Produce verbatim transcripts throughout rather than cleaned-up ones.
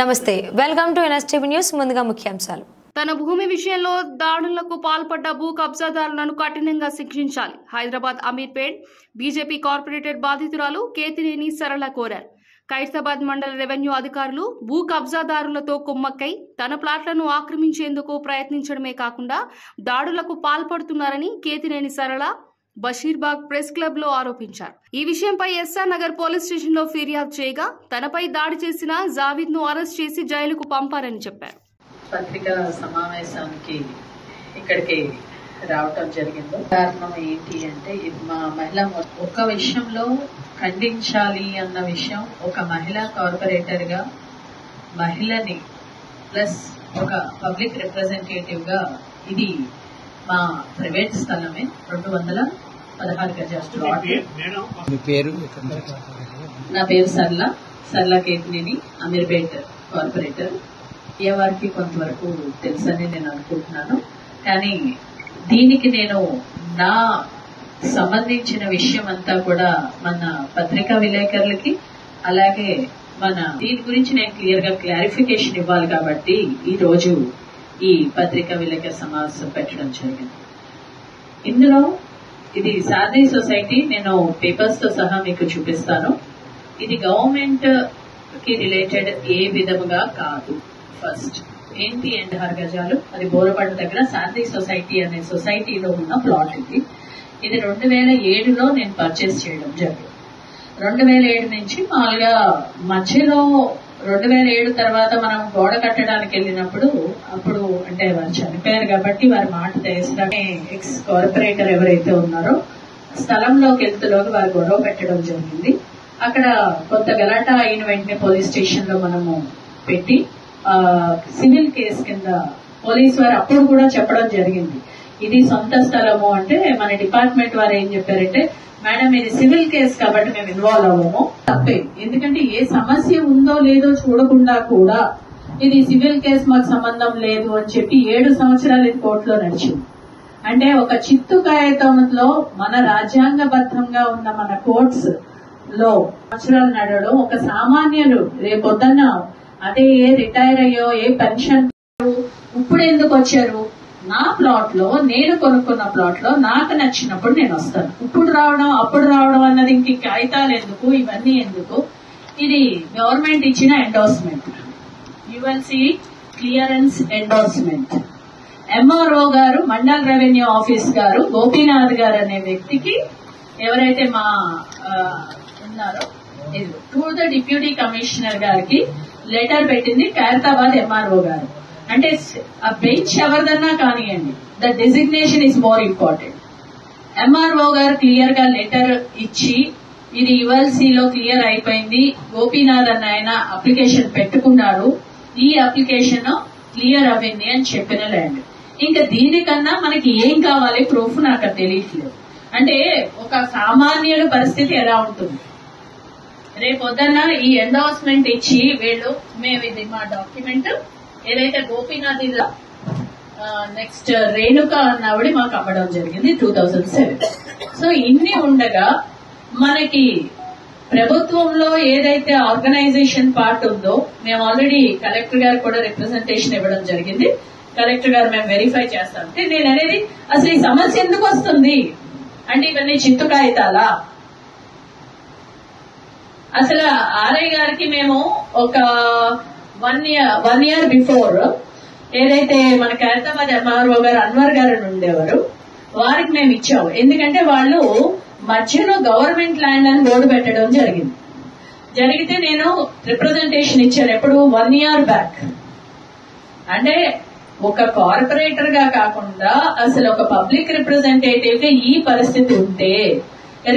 నమస్తే, welcome to NSTV news. ముందుగా ముఖ్యాంశాలు. తన భూమి విషయంలో దాడులకు పాల్పడ్డ భూ కబ్జాదారులను కఠినంగా శిక్షించాలి. Hyderabad Ameerpet BJP corporator బాధితురాలు కేతినేని సరళ కోరారు. ఖైరతాబాద్ మండల రెవెన్యూ అధికారులు భూ కబ్జాదారులతో కుమ్మక్కై తన ప్లాట్లను ఆక్రమించేందుకు ప్రయత్నించడమే కాకుండా దాడులకు పాల్పడుతున్నారని కేతినేని సరళ బషీర్బాగ్ ప్రెస్ క్లబ్ లో ఆరోపించారు. ఈ విషయంపై ఎస్ఆర్ నగర్ పోలీస్ స్టేషన్ లో ఫిర్యాదు చేయగా తనపై దాడి చేసిన జావీద్ ను అరెస్ట్ చేసి జైలుకు పంపారని చెప్పారు. పత్రికా సమావేశానికి ఇక్కడికి రావటం జరిగింది. కారణం ఏంటి అంటే, మా మహిళ ఒక్క విషయంలో ఖండించాలి అన్న విషయం, ఒక మహిళా కార్పొరేటర్ గా మహిళని ప్లస్ ఒక పబ్లిక్ రిప్రజెంటేటివ్ గా, ఇది మా ప్రైవేట్ స్థలమే, రెండు వందల పదహారు గజాస్టు. నా పేరు సర్ల సర్ల కేతినేని, అమీర్పేట్ కార్పొరేటర్. ఏ వారికి కొంతవరకు తెలుసని నేను అనుకుంటున్నాను, కానీ దీనికి నేను నా సంబంధించిన విషయం అంతా కూడా మన పత్రికా విలేకరులకి, అలాగే మన దీని గురించి నేను క్లియర్ గా క్లారిఫికేషన్ ఇవ్వాలి. కాబట్టి ఈ రోజు ఈ పత్రికా విలేకరు సమావేశం పెట్టడం జరిగింది. ఇందులో ఇది సాధి సొసైటీ, నేను పేపర్స్ తో సహా మీకు చూపిస్తాను. ఇది గవర్నమెంట్ కి రిలేటెడ్ ఏ విధముగా కాదు. ఫస్ట్ ఏంటి అంటే, ఆరు గజాలు, అది బోరపడ్డ దగ్గర సాధి సొసైటీ అనే సొసైటీలో ఉన్న ప్లాట్ ఇది. ఇది రెండు వేల ఏడులో నేను పర్చేస్ చేయడం జరిగింది. రెండు వేల ఏడు నుంచి మామూలుగా మధ్యలో రెండు వేల ఏడు తర్వాత మనం గోడ కట్టడానికి వెళ్ళినప్పుడు, అప్పుడు అంటే వారు చనిపోయారు కాబట్టి వారి మాట తెలిసిననే ఎక్స్ కార్పొరేటర్ ఎవరైతే ఉన్నారో స్థలంలోకి వెళ్తులోకి వారు గొడవ పెట్టడం జరిగింది. అక్కడ కొంత గలాటా అయిన వెంటనే పోలీస్ స్టేషన్ లో మనము పెట్టి సివిల్ కేసు కింద పోలీసు వారు అప్పుడు కూడా చెప్పడం జరిగింది, ఇది సొంత స్థలము అంటే. మన డిపార్ట్మెంట్ వారు ఏం చెప్పారంటే, మేడం ఇది సివిల్ కేసు కాబట్టి మేము ఇన్వాల్వ్ అవ్వము. తప్పే, ఎందుకంటే ఏ సమస్య ఉందో లేదో చూడకుండా కూడా ఇది సివిల్ కేసు మాకు సంబంధం లేదు అని చెప్పి ఏడు సంవత్సరాలు ఇది కోర్టులో నడిచింది. అంటే ఒక చిత్తు కాగితంలో మన రాజ్యాంగబద్ధంగా ఉన్న మన కోర్ట్స్ లో సంవత్సరాలు నడవడం, ఒక సామాన్యులు రేపొద్దన్న అదే ఏ రిటైర్ అయ్యో ఏ పెన్షన్ ఇప్పుడు ఎందుకు వచ్చారు, నా ప్లాట్ లో నేను కొనుక్కున్న ప్లాట్ లో నాకు నచ్చినప్పుడు నేను వస్తాను, ఇప్పుడు రావడం అప్పుడు రావడం అన్నది ఇంక కాగితాలు ఎందుకు, ఇవన్నీ ఎందుకు. ఇది గవర్నమెంట్ ఇచ్చిన endorsement, ULC clearance endorsement. MRO garu, mandal revenue office గారు గోపీనాథ్ గారు అనే వ్యక్తికి ఎవరైతే మా ఉన్నారో టు ద డిప్యూటీ కమిషనర్ గారికి లెటర్ పెట్టింది ఖైరతాబాద్ ఎంఆర్ఓ గారు. అంటే ఆ బెంచ్ ఎవరిదన్నా కానివ్వండి, the designation is more important. MRO గారు క్లియర్ గా లెటర్ ఇచ్చి ఇది యుఎల్సీలో క్లియర్ అయిపోయింది, గోపీనాథ్ అన్న ఆయన అప్లికేషన్ పెట్టుకున్నారు, ఈ అప్లికేషన్ క్లియర్ అవ్వింది అని చెప్పిన ల్యాండ్. ఇంకా దీనికన్నా మనకి ఏం కావాలి ప్రూఫ్ నాకు తెలియట్లేదు. అంటే ఒక సామాన్యుల పరిస్థితి ఎలా ఉంటుంది, రేపొద్దన్న ఈ ఎండోర్స్మెంట్ ఇచ్చి వీళ్ళు మేము ఇది మా డాక్యుమెంట్ ఏదైతే గోపీనాథ్ ఇలా నెక్స్ట్ రేణుక అన్నవిడి మాకు అమ్మడం జరిగింది టూ థౌజండ్ సెవెన్. సో ఇన్ని ఉండగా మనకి ప్రభుత్వంలో ఏదైతే ఆర్గనైజేషన్ పార్ట్ ఉందో, మేము ఆల్రెడీ కలెక్టర్ గారు కూడా రిప్రజెంటేషన్ ఇవ్వడం జరిగింది. కలెక్టర్ గారు మేము వెరిఫై చేస్తాం. అంటే నేను అనేది అసలు ఈ సమస్య ఎందుకు వస్తుంది అంటే, ఇవన్నీ చిత్తు కాగితాలా? అసలు ఆర్ఐ గారికి మేము ఒక one year one year before ఏదైతే మన ఖైరతాబాద్ ఎంఆర్ఓ గారు అన్వర్ గారు ఉండేవారు, వారికి మేము ఇచ్చాము. ఎందుకంటే వాళ్ళు మధ్యలో గవర్నమెంట్ ల్యాండ్ అని బోర్డు పెట్టడం జరిగింది. జరిగితే నేను రిప్రజెంటేషన్ ఇచ్చాను ఎప్పుడు, వన్ ఇయర్ బ్యాక్. అంటే ఒక కార్పొరేటర్ గా కాకుండా అసలు ఒక పబ్లిక్ రిప్రజెంటేటివ్ గా ఈ పరిస్థితి ఉంటే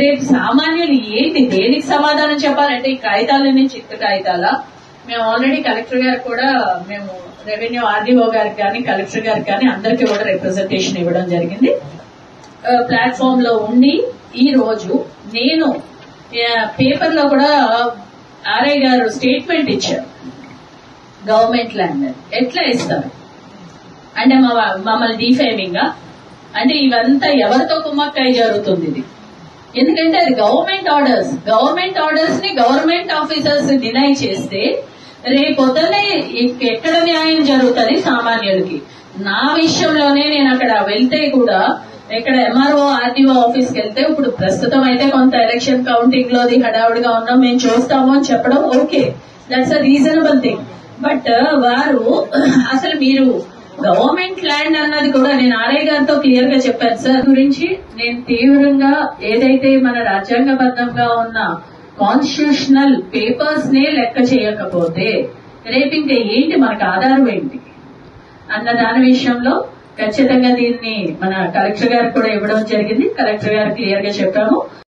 రేపు సామాన్యులు ఏంటి, దేనికి సమాధానం చెప్పాలంటే ఈ కాగితాలన్నీ చిత్త కాగితాలా? మేము ఆల్రెడీ కలెక్టర్ గారు కూడా మేము రెవెన్యూ ఆర్డీఓ గారికి కానీ కలెక్టర్ గారికి కానీ అందరికీ కూడా రిప్రజెంటేషన్ ఇవ్వడం జరిగింది. ప్లాట్ఫామ్ లో ఉండి ఈ రోజు నేను పేపర్ లో కూడా ఆర్ఐ గారు స్టేట్మెంట్ ఇచ్చారు, గవర్నమెంట్ ల్యాండ్ ఎట్లా ఇస్తారు అంటే మమ్మల్ని డిఫేమింగ్. అంటే ఇవంతా ఎవరితో కుమ్మక్కై జరుగుతుంది ఇది, ఎందుకంటే అది గవర్నమెంట్ ఆర్డర్స్. గవర్నమెంట్ ఆర్డర్స్ ని గవర్నమెంట్ ఆఫీసర్స్ డినై చేస్తే రేపొద్దున ఎక్కడ న్యాయం జరుగుతుంది సామాన్యుడికి? నా విషయంలోనే నేను అక్కడ వెళ్తే కూడా, ఇక్కడ ఎంఆర్ఓ ఆర్టీఓ ఆఫీస్కి వెళ్తే, ఇప్పుడు ప్రస్తుతం అయితే కొంత ఎలక్షన్ కౌంటింగ్ లోది హడావుడిగా ఉన్నాం, మేము చూస్తాము అని చెప్పడం okay, that's a reasonable thing. But వారు అసలు మీరు గవర్నమెంట్ ల్యాండ్ అన్నది కూడా నేను ఆర్ఐ గారితో క్లియర్ గా చెప్పాను సార్ గురించి. నేను తీవ్రంగా ఏదైతే మన రాజ్యాంగబద్ధంగా ఉన్న కాన్స్టిట్యూషనల్ పేపర్స్ నే లెక్క చేయకపోతే రేపింటే ఏంటి, మనకు ఆధారం ఏంటి అన్న దాని విషయంలో ఖచ్చితంగా దీన్ని మన కలెక్టర్ గారికి కూడా ఇవ్వడం జరిగింది. కలెక్టర్ గారు క్లియర్ గా చెప్పాము.